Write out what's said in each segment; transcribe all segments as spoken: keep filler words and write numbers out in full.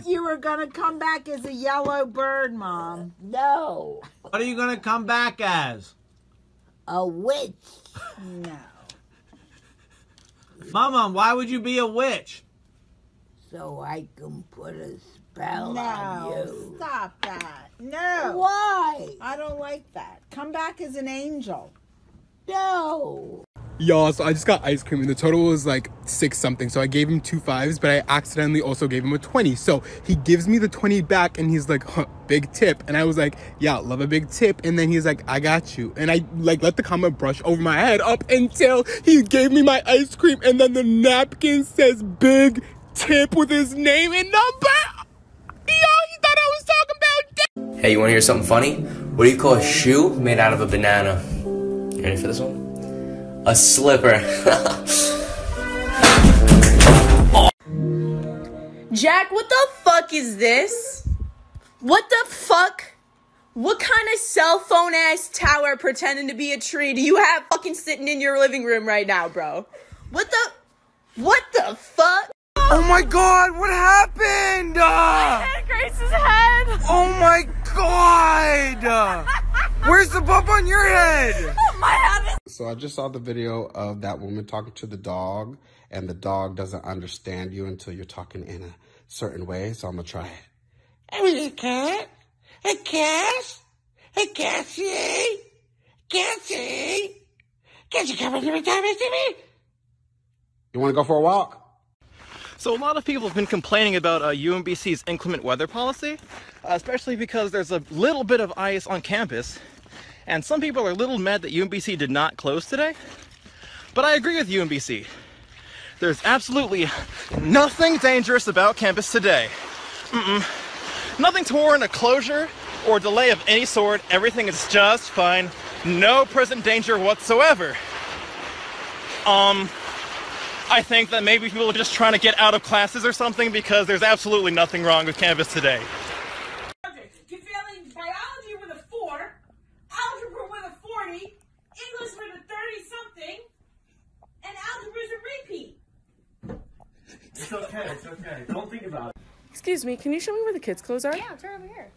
thought you were going to come back as a yellow bird, Mom. No. What are you going to come back as? A witch. No. Mama, why would you be a witch? So I can put a spell no, on you. No, stop that. No. Why? I don't like that. Come back as an angel. No. Y'all, so I just got ice cream and the total was like six something. So I gave him two fives, but I accidentally also gave him a twenty. So he gives me the twenty back and he's like, huh, big tip. And I was like, yeah, love a big tip. And then he's like, I got you. And I like let the comment brush over my head up until he gave me my ice cream. And then the napkin says big tip with his name and number. Yo, he thought I was talking about. Hey, you want to hear something funny? What do you call a shoe made out of a banana? You ready for this one? A slipper. Oh. Jack, what the fuck is this? What the fuck? What kind of cell phone ass tower pretending to be a tree do you have fucking sitting in your living room right now, bro? What the? What the fuck? Oh my god, what happened? Uh, I hit Grace's head. Oh my god. Where's the bump on your head? So I just saw the video of that woman talking to the dog, and the dog doesn't understand you until you're talking in a certain way, so I'm going to try it. I mean, a cat, a cat, a Cassie, Cassie, can you come over here and talk to me? You want to go for a walk? So a lot of people have been complaining about uh, U M B C's inclement weather policy, uh, especially because there's a little bit of ice on campus. And some people are a little mad that U M B C did not close today, but I agree with U M B C. There's absolutely nothing dangerous about campus today. Mm-mm. Nothing to warrant a closure or delay of any sort. Everything is just fine. No present danger whatsoever. Um, I think that maybe people are just trying to get out of classes or something because there's absolutely nothing wrong with campus today. It's okay, it's okay. Don't think about it. Excuse me, can you show me where the kids' clothes are? Yeah, it's right over here.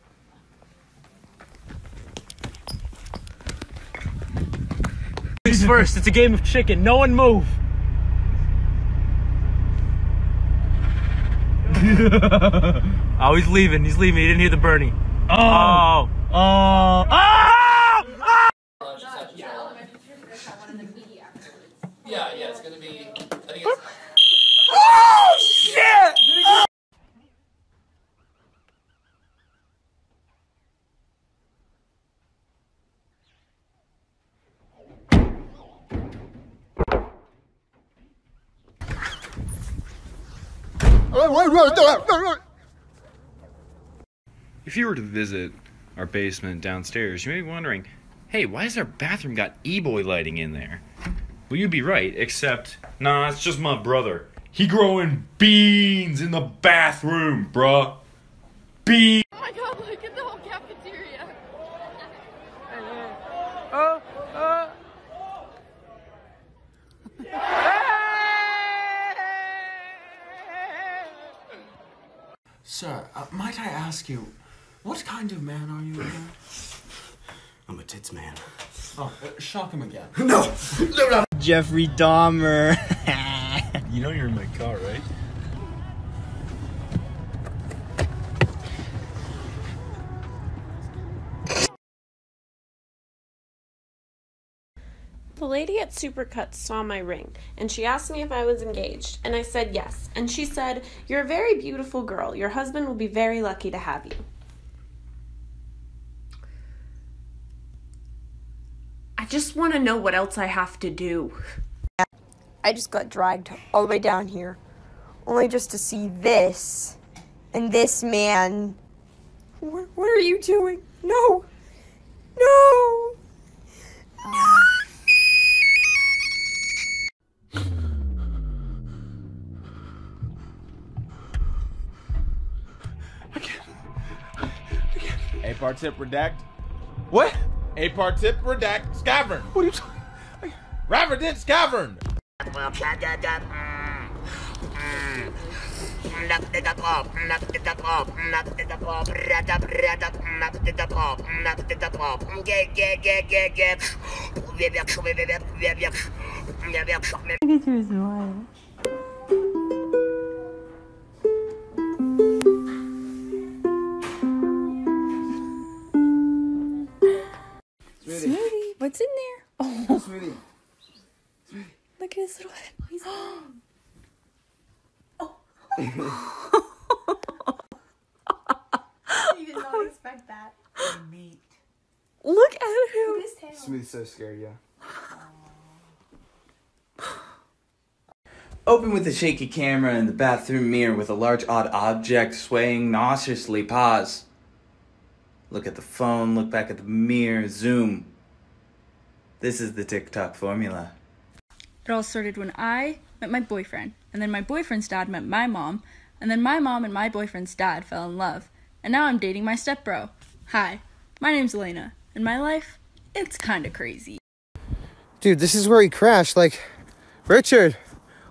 Who's first? It's a game of chicken. No one move. Oh, he's leaving. He's leaving. He didn't hear the Bernie. Oh. Oh. Oh. Oh. Oh. Oh. Yeah. Yeah, yeah, it's going to be... I think it's... Oh shit! Oh. If you were to visit our basement downstairs, you may be wondering, hey, why is our bathroom got e-boy lighting in there? Well, you'd be right, except, nah, it's just my brother. He growing beans in the bathroom, bruh. Beans. Oh my god, look at the whole cafeteria. Oh, oh. Sir, uh, might I ask you, what kind of man are you again? I'm a tits man. Oh, uh, shock him again. No! No, no! Jeffrey Dahmer. You know you're in my car, right? The lady at Supercuts saw my ring, and she asked me if I was engaged, and I said yes. And she said, "You're a very beautiful girl. Your husband will be very lucky to have you." I just want to know what else I have to do. I just got dragged all the way down here, only just to see this, and this man. What, what are you doing? No! No! No! I can't. I can't. A part tip redact. What? A part tip redact. Scavern. What are you talking about? Raver did Scavern. Well, mm. Mm. get you smile. Smoothie. Smoothie, what's in there? Oh, Smoothie. Smoothie. Look at his little head. He's You did not expect that. Meat. Look at him. Look at his tail. Smoothie's so scared, yeah. Open with a shaky camera in the bathroom mirror with a large odd object swaying nauseously. Pause. Look at the phone, look back at the mirror, zoom. This is the TikTok formula. It all started when I met my boyfriend, and then my boyfriend's dad met my mom, and then my mom and my boyfriend's dad fell in love, and now I'm dating my stepbro. Hi, my name's Elena, and my life, it's kinda crazy. Dude, this is where he crashed, like, Richard,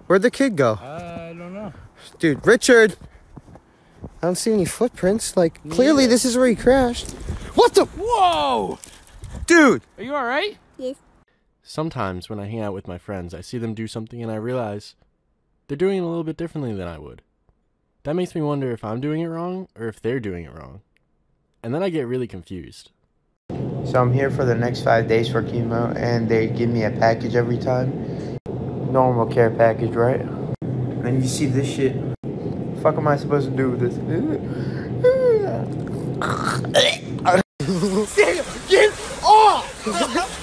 where'd the kid go? Uh, I don't know. Dude, Richard! I don't see any footprints. Like, clearly yeah. This is where he crashed. What the? Whoa! Dude! Are you alright? Yes. Sometimes when I hang out with my friends, I see them do something and I realize they're doing it a little bit differently than I would. That makes me wonder if I'm doing it wrong or if they're doing it wrong. And then I get really confused. So I'm here for the next five days for chemo, and they give me a package every time. Normal care package, right? And then you see this shit. What the fuck am I supposed to do with this? Get off! Get off!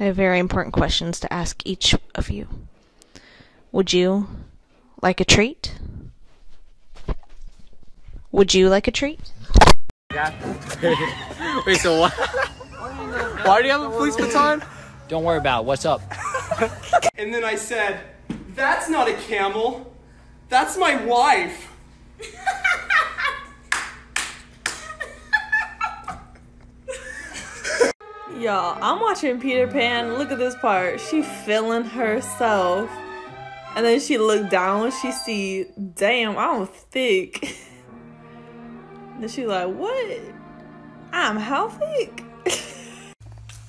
I have very important questions to ask each of you. Would you like a treat? Would you like a treat? Yeah. Wait, so what? Why do you have a police baton? Don't worry about it. What's up? And then I said, that's not a camel. That's my wife. Y'all, I'm watching Peter Pan. Look at this part. She feeling herself. And then she looked down. She see, damn, I'm thick. And then she like, what? I'm how thick?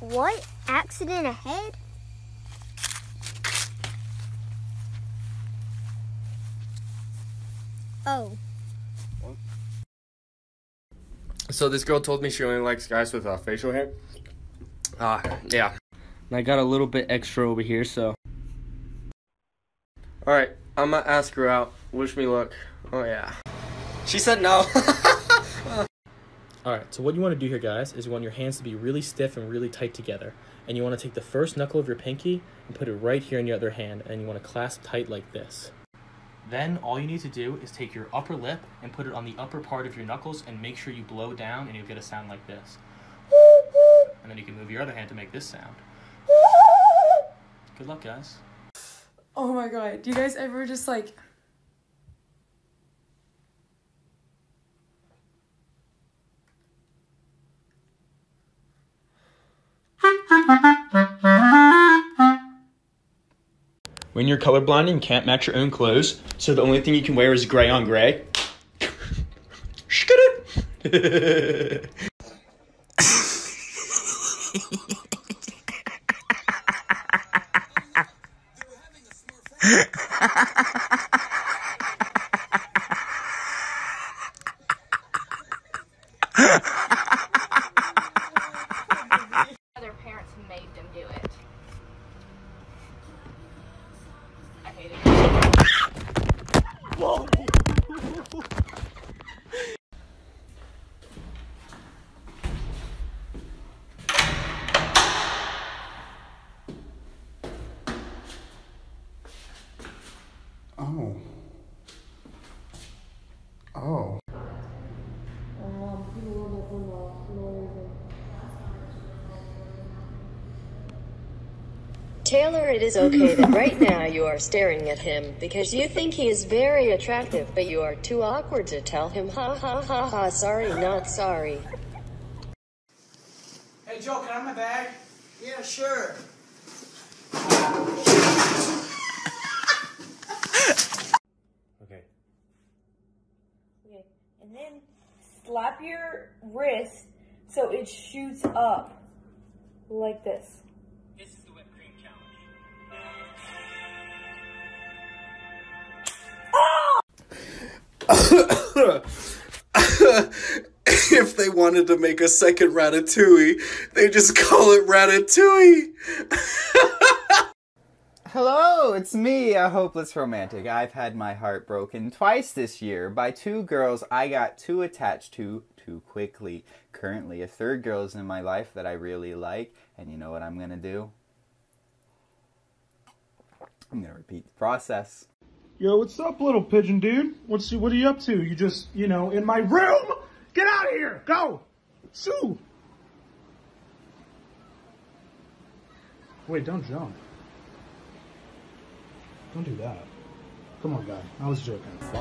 What? Accident ahead? Oh. So this girl told me she only likes guys with uh, facial hair. Ah, uh, yeah. And I got a little bit extra over here, so. Alright, I'm gonna ask her out. Wish me luck. Oh, yeah. She said no. Alright, so what you want to do here, guys, is you want your hands to be really stiff and really tight together. And you want to take the first knuckle of your pinky and put it right here in your other hand, and you want to clasp tight like this. Then all you need to do is take your upper lip and put it on the upper part of your knuckles and make sure you blow down, and you'll get a sound like this. And then you can move your other hand to make this sound. Good luck, guys. Oh my god, do you guys ever just like... When you're colorblind and can't match your own clothes, so the only thing you can wear is gray on gray. Oh. Oh. Taylor, it is okay that right now you are staring at him because you think he is very attractive, but you are too awkward to tell him, ha ha ha ha, sorry, not sorry. Hey Joe, can I have my bag? Yeah, sure. Okay. Okay, and then slap your wrist so it shoots up like this. If they wanted to make a second Ratatouille, they just call it Ratatouille. Hello, it's me, a hopeless romantic. I've had my heart broken twice this year by two girls I got too attached to too quickly. Currently, a third girl is in my life that I really like, and you know what I'm gonna do? I'm gonna repeat the process. Yo, what's up, little pigeon dude? What's what are you up to? You just, you know, in my room? Get out of here! Go! Shoo! Wait, don't jump. Don't do that. Come on, guy. I was joking.